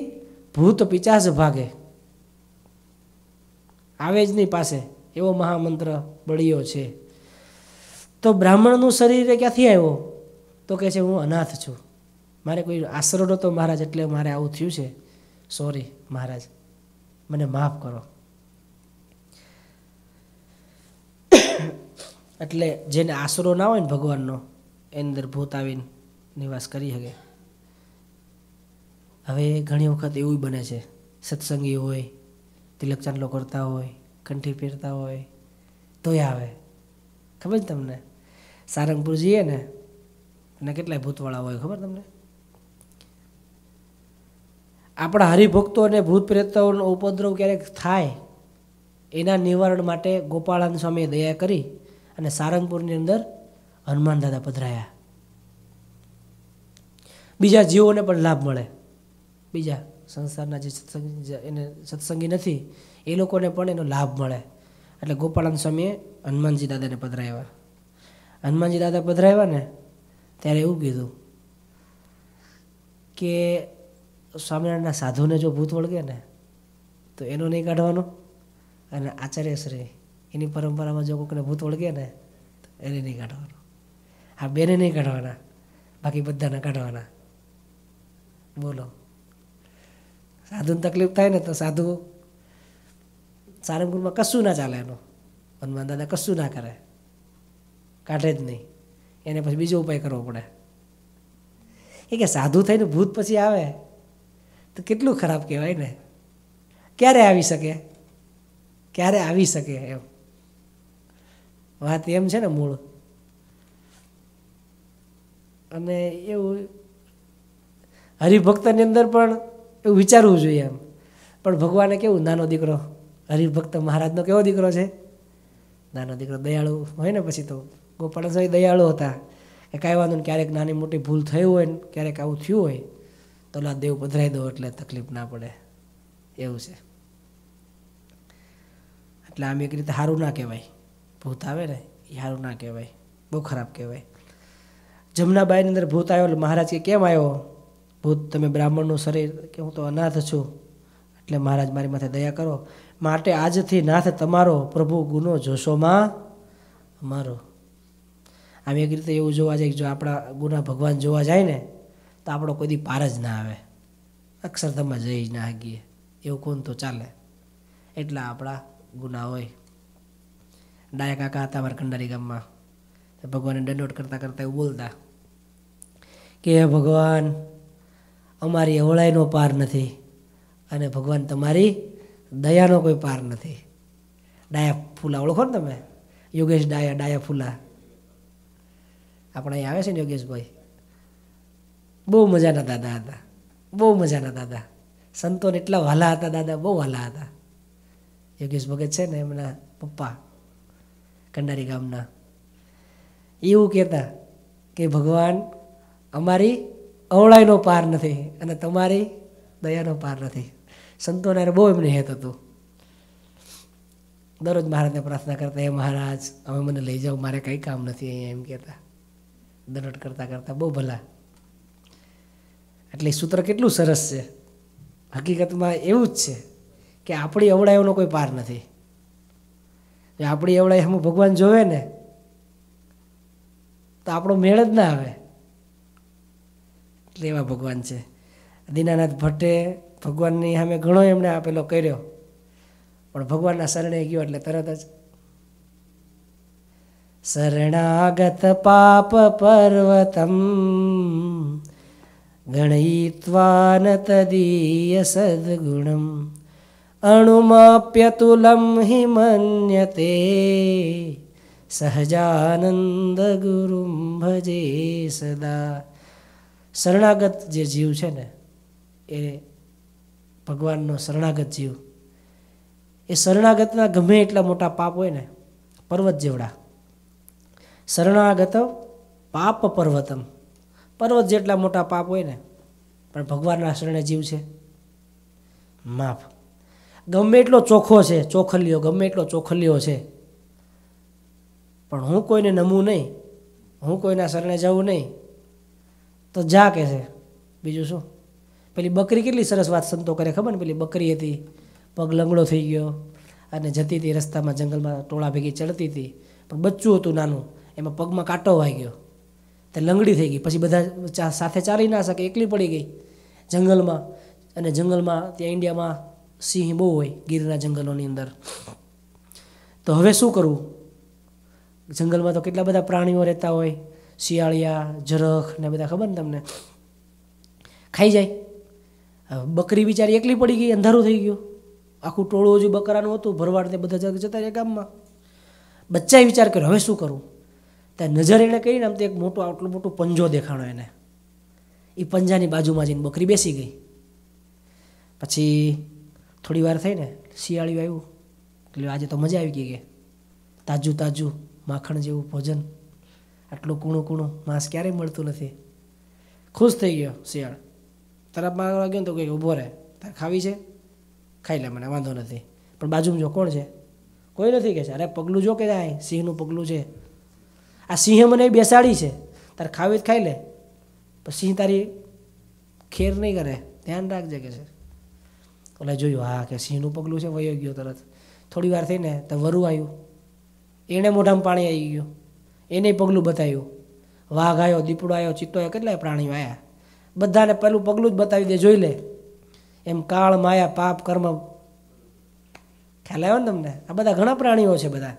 ભૂત પિચાસ ભાગે, આવે જ નહીં પાસે, એવો મહામંત્ર બળ્યો છે. તો બ્રાહ્મણનું શરીર ક્યાંથી આવ્યો? તો કહે છે હું અનાથ છું, મારે કોઈ આશરો નહોતો મહારાજ, એટલે મારે આવું થયું છે, સોરી મહારાજ મને માફ કરો. એટલે જેને આશરો ના હોય ને ભગવાનનો એની અંદર ભૂત આવીને નિવાસ કરી શકે. હવે ઘણી વખત એવું બને છે સત્સંગી હોય, તિલક ચાંદલો કરતા હોય, કંઠી પહેરતા હોય તોય આવે. ખબર તમને સારંગપુર જઈએ ને અને કેટલાય ભૂતવાળા હોય ખબર તમને. આપણા હરિભક્તોને ભૂત પ્રેતોનો ઉપદ્રવ ક્યારેક થાય એના નિવારણ માટે ગોપાળાનંદ સ્વામીએ દયા કરી અને સારંગપુરની અંદર હનુમાન દાદા પધરાયા. બીજા જીવોને પણ લાભ મળે, બીજા સંસારના જે સત્સંગી એને સત્સંગી નથી એ લોકોને પણ એનો લાભ મળે. એટલે ગોપાળાનંદ સ્વામીએ હનુમાનજી દાદાને પધરાવ્યા. હનુમાનજી દાદા પધરાવ્યા ને ત્યારે એવું કીધું કે સ્વામિનારાયણના સાધુને જો ભૂત વળગે ને તો એનો નહીં કાઢવાનો, અને આચાર્યશ્રી એની પરંપરામાં જો કોઈને ભૂત વળગે ને તો એને નહીં કાઢવાનો. આ બેને નહીં કાઢવાના, બાકી બધાને કાઢવાના. બોલો, સાધુને તકલીફ થાય ને તો સાધુ સારંગપુરમાં કશું ના ચાલે એનું, હનુમાન દાદા કશું ના કરે, કાઢે જ નહીં. એને પછી બીજો ઉપાય કરવો પડે. એ કે સાધુ થઈને ભૂત પછી આવે તો કેટલું ખરાબ કહેવાય ને. ક્યારે આવી શકે, ક્યારે આવી શકે એમ વાત એમ છે ને મૂળ. અને એવું હરિભક્તની અંદર પણ એવું વિચારવું જોઈએ એમ. પણ ભગવાને કેવું, નાનો દીકરો હરિભક્ત મહારાજનો કેવો દીકરો છે, નાનો દીકરો દયાળુ હોય ને. પછી તો ગોપાળાનંદ સ્વામી દયાળુ હતા એ કાંઈ વાંધો ને, ક્યારેક નાની મોટી ભૂલ થઈ હોય ને ક્યારેક આવું થયું હોય તો લા દેવ પધરાઈ દો એટલે તકલીફ ના પડે, એવું છે. એટલે આમ એક રીતે સારું ના કહેવાય, ભૂત આવે ને એ સારું ના કહેવાય, બહુ ખરાબ કહેવાય. જમનાબાઈની અંદર ભૂત આવ્યો એટલે મહારાજ કે કેમ આવ્યો ભૂત? તમે બ્રાહ્મણનું શરીર, કે હું તો અનાથ છું એટલે મહારાજ મારી માથે દયા કરો, માટે આજથી નાથ તમારો, પ્રભુ ગુનો જોશોમાં અમારો. આમ એક રીતે એવું જોવા જાય કે જો આપણા ગુના ભગવાન જોવા જાય ને તો આપણો કોઈ દી પાર જ ના આવે, અક્ષરધામમાં જઈ જ ના શકીએ એવું કોણ તો ચાલે. એટલા આપણા ગુના હોય. ડાયા કાકા હતા મારા કંડારી ગામમાં, ભગવાનને દંડોત કરતાં કરતાં એવું બોલતા કે હે ભગવાન અમારી અવળાઈનો પાર નથી અને ભગવાન તમારી દયાનો કોઈ પાર નથી. ડાયા ફૂલા ઓળખો ને તમે, યોગેશ ડાયા, ડાયા ફૂલા આપણે આવે છે ને યોગેશભાઈ, બહુ મજાના દાદા હતા, બહુ મજાના દાદા, સંતોને એટલા વહાલા હતા દાદા, બહુ વહાલા હતા. યોગેશ ભગત છે ને એમના પપ્પા કંડારી ગામના, એવું કહેતા કે ભગવાન અમારી અવળાઈનો પાર નથી અને તમારી દયાનો પાર નથી. સંતોને બહુ એમને હેત હતું. દરરોજ મહારાજને પ્રાર્થના કરતા, એ મહારાજ હવે મને લઈ જાઓ, મારે કંઈ કામ નથી અહીંયા, એમ કહેતા. દરરોજ કરતાં કરતાં બહુ ભલા. એટલે સૂત્ર કેટલું સરસ છે. હકીકતમાં એવું જ છે કે આપણી અવળાઈઓનો કોઈ પાર નથી. આપણી અવળાઈ હમ ભગવાન જોવે ને તો આપણો મેળ જ ના આવે. એટલે એવા ભગવાન છે. દીનાનાથ ભટ્ટે ભગવાનની સામે ઘણો એમણે આપેલો કર્યો, પણ ભગવાનના શરણે ગયો એટલે તરત જ શરણાગત પાપ પર્વતમ ગણયિત્વા ન તદીય સદ્ગુણમ અણુમાપ્યતુલં હિ મન્યતે સહજાનંદ ગુરુમ ભજે સદા. શરણાગત જે જીવ છે ને એ ભગવાનનો શરણાગત જીવ, એ શરણાગતના ગમે એટલા મોટા પાપ હોય ને પર્વત જેવડા. શરણાગત પાપ પર્વતમ, પર્વત જેટલા મોટા પાપ હોય ને, પણ ભગવાનના શરણે જીવ છે માફ. ગમે એટલો ચોખ્ખો છે, ચોખલિયો ગમે એટલો ચોખલિયો છે, પણ હું કોઈને નમું નહીં, હું કોઈના શરણે જવું નહીં, તો જા કે છે. બીજું શું? પેલી બકરી કેટલી સરસ વાત સંતો કરે ખબર ને. પેલી બકરી હતી, પગ લંગડો થઈ ગયો અને જતી હતી રસ્તામાં, જંગલમાં ટોળા ભેગી ચડતી હતી, પણ બચ્ચું હતું નાનું, એમાં પગમાં કાંટો વાગ્યો, તે લંગડી થઈ ગઈ. પછી બધા સાથે ચાલી ના શકે, એકલી પડી ગઈ જંગલમાં. અને જંગલમાં ત્યાં ઇન્ડિયામાં સિંહ બહુ હોય, ગીરના જંગલોની અંદર. તો હવે શું કરવું? જંગલમાં તો કેટલા બધા પ્રાણીઓ રહેતા હોય, શિયાળિયા, જરખ ને બધા, ખબર ને તમને, ખાઈ જાય. બકરી બિચારી એકલી પડી ગઈ, અંધારું થઈ ગયું, આખું ટોળું હજુ બકરાનું હતું, ભરવાડ તે બધા જતા રહ્યા ગામમાં. બચ્ચાએ વિચાર કર્યો હવે શું કરવું? ત્યાં નજર એને કરીને આમ તો એક મોટો આટલો મોટો પંજો દેખાણો એને. એ પંજાની બાજુમાં જઈને બકરી બેસી ગઈ. પછી થોડી વાર થઈ ને શિયાળિયું આવ્યું, એટલે આજે તો મજા આવી ગઈ કે તાજું તાજું માખણ જેવું ભોજન, આટલું કૂણું કૂણું માંસ ક્યારેય મળતું નથી. ખુશ થઈ ગયો શિયાળ. તરફ મારવા ગયો ને તો કંઈ ઊભો રહે, તારે ખાવી છે? ખાઈ લે, મને વાંધો નથી, પણ બાજુમાં જો કોણ છે? કોઈ નથી કે છે. અરે પગલું જો કે જાય, સિંહનું પગલું છે, આ સિંહે મને બેસાડી છે, તારે ખાવી જ ખાઈ લે, પણ સિંહ તારી ખેર નહીં કરે, ધ્યાન રાખજે કે છે. એટલે જોયું હા કે સિંહનું પગલું છે, વયો ગયો તરત. થોડી વાર થઈને તો વરુ આવ્યું, એણે મોઢામાં પાણી આવી ગયું, એને પગલું બતાવ્યું. વાઘ આવ્યો, દીપડો આવ્યો, ચિત્તો આવ્યો, કેટલાય પ્રાણીઓ આવ્યા, બધાને પહેલું પગલું જ બતાવી દે, જોઈ લે. એમ કાળ, માયા, પાપ, કર્મ, ખ્યાલ આવ્યો ને તમને? આ બધા ઘણા પ્રાણીઓ છે બધા,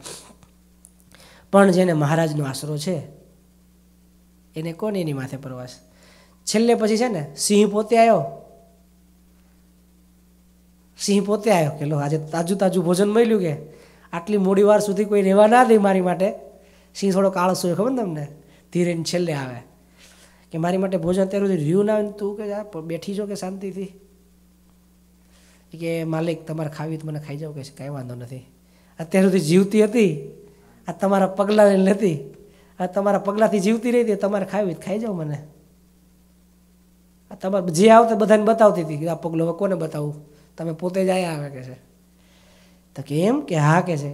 પણ જેને મહારાજનો આશરો છે એને કોને એની માથે પ્રવાસ. છેલ્લે પછી છે ને સિંહ પોતે આવ્યો, સિંહ પોતે આવ્યો કે લો આજે તાજું તાજું ભોજન મળ્યું, કે આટલી મોડી વાર સુધી કોઈ રહેવા ના દે મારી માટે. સિંહ થોડો કાળસો હોય ખબર ને તમને, ધીરે છેલ્લે આવે કે મારી માટે ભોજન અત્યારે સુધી રહ્યું ના હોય, તું કે બેઠી છો કે શાંતિથી. કે માલિક તમારે ખાવી તો મને ખાઈ જાવ, કે કાંઈ વાંધો નથી, અત્યાર સુધી જીવતી હતી, આ તમારા પગલાં નથી, આ તમારા પગલાંથી જીવતી રહી હતી, તમારે ખાવી ખાઈ જાઓ, મને આ તમારે જે આવતા બધાને બતાવતી હતી, આ પગલું હવે કોને બતાવું, તમે પોતે જ આયા આવે કે છે. તો કે એમ કે હા કે છે.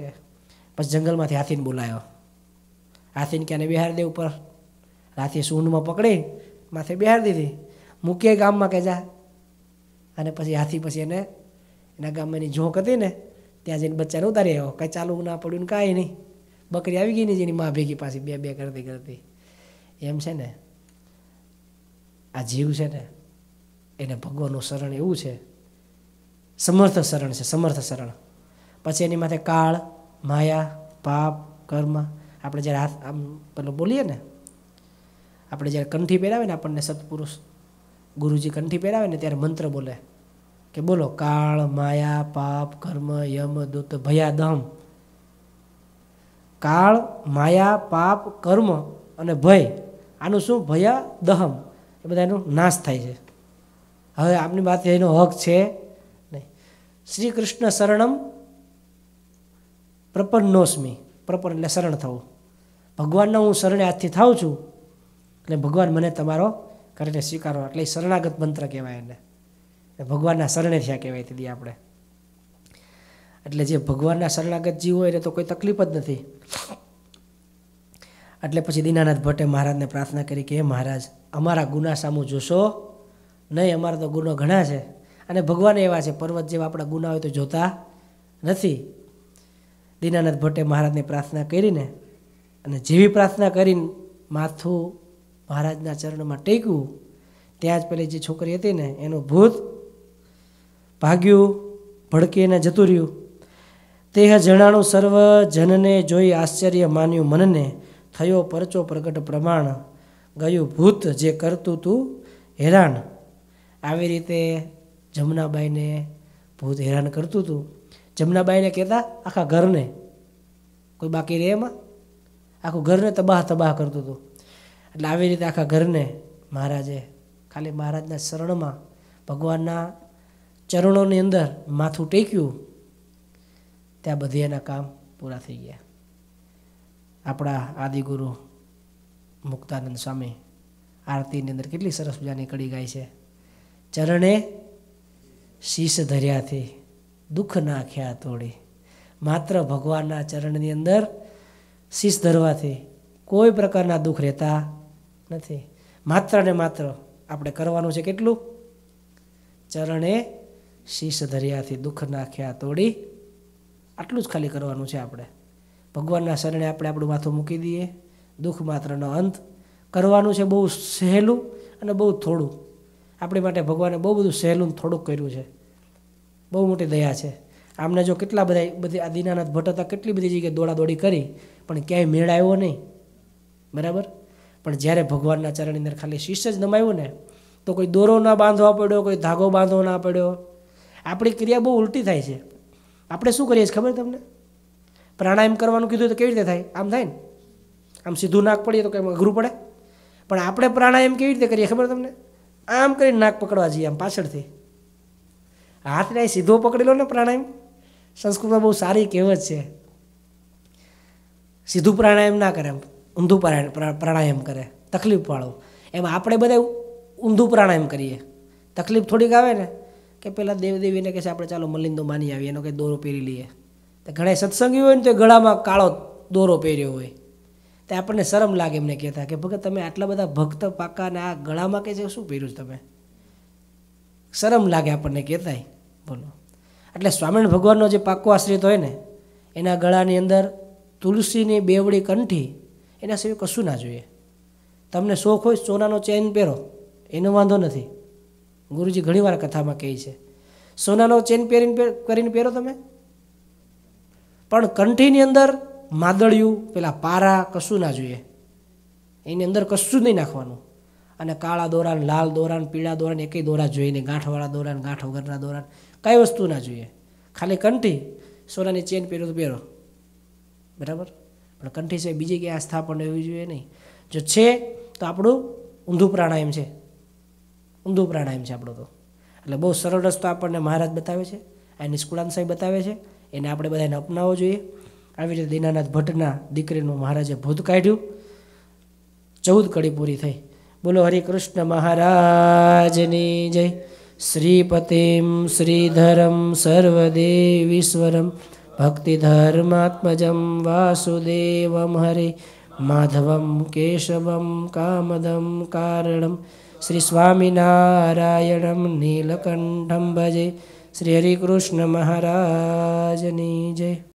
પછી જંગલમાંથી હાથીને બોલાયો. હાથીને ક્યાંને બિહારી દે ઉપર, હાથીએ સૂંઢમાં પકડી માથે બિહારી દીધી, મૂકીએ ગામમાં કે જા. અને પછી હાથી પછી એને એના ગામમાં એની ઝોંક હતી ને ત્યાં જઈને બચ્ચાને ઉતારી આવ્યો. કાંઈ ચાલવું ના પડ્યું ને કાંઈ નહીં. બકરી આવી ગઈ ને જેની માં ભેગી પાછી બે બે કરતી કરતી. એમ છે ને આ જીવ છે ને એને ભગવાનનું શરણ એવું છે, સમર્થ શરણ છે, સમર્થ શરણ. પછી એની માથે કાળ, માયા, પાપ, કર્મ, આપણે જ્યારે હાથ આમ પેલો બોલીએ ને, આપણે જ્યારે કંઠી પહેરાવે ને આપણને સત્પુરુષ ગુરુજી કંઠી પહેરાવે ને ત્યારે મંત્ર બોલે કે બોલો કાળ, માયા, પાપ, કર્મ, યમ, દૂત, ભયાદહમ. કાળ, માયા, પાપ, કર્મ અને ભય આનું શું ભયા દહમ એ બધા એનો નાશ થાય છે. હવે આપની પાસે એનો હક છે નહીં. શ્રી કૃષ્ણ શરણમ પ્રપન્નોસ્મી, પ્રપન્ન એટલે શરણ થવું, ભગવાનના હું શરણે આજથી થાઉં છું એટલે ભગવાન મને તમારો કરીને સ્વીકારો, એટલે એ શરણાગત મંત્ર કહેવાય એને, ભગવાનના શરણે થયા કહેવાય. તેથી આપણે એટલે જે ભગવાનના શરણાગત જીવ હોય એને તો કોઈ તકલીફ જ નથી. એટલે પછી દીનાનાથ ભટ્ટે મહારાજને પ્રાર્થના કરી કે હે મહારાજ, અમારા ગુના સામું જોશો નહીં, અમારા તો ગુનો ઘણા છે અને ભગવાન એવા છે પર્વત જેવા આપણા ગુના હોય તો જોતા નથી. દીનાનાથ ભટ્ટે મહારાજને પ્રાર્થના કરીને અને જેવી પ્રાર્થના કરીને માથું મહારાજના ચરણમાં ટેક્યું, ત્યાં જ પેલી જે છોકરી હતી ને એનું ભૂત ભાગ્યું, ભડકીને જતું રહ્યું. તે જણાણું સર્વ જનને જોઈ આશ્ચર્ય માન્યું, મનને થયો પરચો પ્રગટ પ્રમાણ, ગયું ભૂત જે કરતું તું હેરાન. આવી રીતે જમનાબાઈને ભૂત હેરાન કરતું હતું. જમનાબાઈને કહેતા આખા ઘરને, કોઈ બાકી રહે એમાં, આખું ઘરને તબાહ તબાહ કરતું હતું. એટલે આવી રીતે આખા ઘરને મહારાજે ખાલી મહારાજના શરણમાં ભગવાનના ચરણોની અંદર માથું ટેક્યું, ત્યાં બધી એના કામ પૂરા થઈ ગયા. આપણા આદિગુરુ મુક્તાનંદ સ્વામી આરતીની અંદર કેટલી સરસ મજાની કડી ગાય છે. ચરણે શીશ ધર્યાથી દુઃખ નાખ્યા તોડી, માત્ર ભગવાનના ચરણની અંદર શીશ ધરવાથી કોઈ પ્રકારના દુઃખ રહેતા નથી. માત્ર ને માત્ર આપણે કરવાનું છે કેટલું, ચરણે શીશ ધર્યાથી દુઃખ નાખ્યા તોડી, આટલું જ ખાલી કરવાનું છે. આપણે ભગવાનના શરણે આપણે આપણું માથું મૂકી દઈએ, દુઃખ માત્રનો અંત કરવાનું છે. બહુ સહેલું અને બહુ થોડું, આપણી માટે ભગવાને બહુ બધું સહેલું થોડુંક કર્યું છે. બહુ મોટી દયા છે. આમને જો કેટલા બધા બધી આ દીનાનાથ ભટ્ટ હતા, કેટલી બધી જગ્યાએ દોડાદોડી કરી પણ ક્યાંય મેળ આવ્યો નહીં, બરાબર. પણ જ્યારે ભગવાનના ચરણની અંદર ખાલી શિષ્ય જ નમાવ્યું ને, તો કોઈ દોરો ના બાંધવા પડ્યો, કોઈ ધાગો બાંધવો ના પડ્યો. આપણી ક્રિયા બહુ ઉલટી થાય છે. આપણે શું કરીએ છીએ ખબર તમને? પ્રાણાયામ કરવાનું કીધું તો કેવી રીતે થાય? આમ થાય ને, આમ સીધું નાક પડીએ તો કંઈ અઘરું પડે? પણ આપણે પ્રાણાયામ કેવી રીતે કરીએ ખબર તમને? આમ કરીને નાક પકડવા જઈએ, આમ પાછળથી હાથને સીધો પકડી લો ને. પ્રાણાયામ સંસ્કૃતમાં બહુ સારી કહેવત છે, સીધું પ્રાણાયામ ના કરે, ઊંધું પ્રાણાયામ કરે, તકલીફ વાળો. એમ આપણે બધા ઊંધું પ્રાણાયામ કરીએ, તકલીફ થોડીક આવે ને કે પહેલાં દેવદેવીને કહે છે આપણે ચાલો મલિંદો માની આવીએ, એનો કંઈ દોરો પહેરી લઈએ. ઘણા સત્સંગી હોય ને તો ગળામાં કાળો દોરો પહેર્યો હોય, તો આપણને શરમ લાગે. એમને કહેતા કે ભગત તમે આટલા બધા ભક્ત પાકા ને આ ગળામાં કે છે શું પહેર્યું છે તમે? શરમ લાગે આપણને કહેતાય, બોલો. એટલે સ્વામિનારાયણ ભગવાનનો જે પાકો આશ્રિત હોય ને એના ગળાની અંદર તુલસીની બેવડી કંઠી એના સિવાય કશું ના જોઈએ. તમને શોખ હોય સોનાનો ચેન પહેરો, એનો વાંધો નથી. ગુરુજી ઘણીવાર કથામાં કહે છે સોનાનો ચેન પહેરીને કરીને પહેરો તમે, પણ કંઠીની અંદર માદળિયું પેલા પારા કશું ના જોઈએ, એની અંદર કશું નહીં નાખવાનું. અને કાળા દોરાન, લાલ દોરાન, પીળા દોરાન એકે દોરા જોઈએ નહીં, ગાંઠવાળા દોરાન, ગાંઠ વગરના દોરાન કઈ વસ્તુ ના જોઈએ. ખાલી કંઠી, સોનાની ચેન પહેરો તો પહેરો, બરાબર. પણ કંઠી છે બીજી ક્યાંય આસ્થા પણ રહેવી જોઈએ નહીં. જો છે તો આપણું ઊંધું પ્રાણાયામ છે, ઊંધું પ્રાણાયામ છે આપણું તો. એટલે બહુ સરળ રસ્તો આપણને મહારાજ બતાવે છે, આ નિષ્કુળાન સાહેબ બતાવે છે, એને આપણે બધાને અપનાવવો જોઈએ. આવી રીતે દીનાનાથ ભટ્ટના દીકરીનું મહારાજે ભૂત કાઢ્યું. ચૌદ કડી પૂરી થઈ. બોલો હરે કૃષ્ણ મહારાજની જય. શ્રીપતિમ શ્રીધરમ સર્વદેવીશ્વરમ ભક્તિધર્માત્મજમ વાસુદેવમ હરે માધવમ કેશવમ કામદમ કારણમ શ્રી સ્વામિનારાયણમ નીલકંઠમ ભજે. શ્રી હરિકૃષ્ણ મહારાજની જય.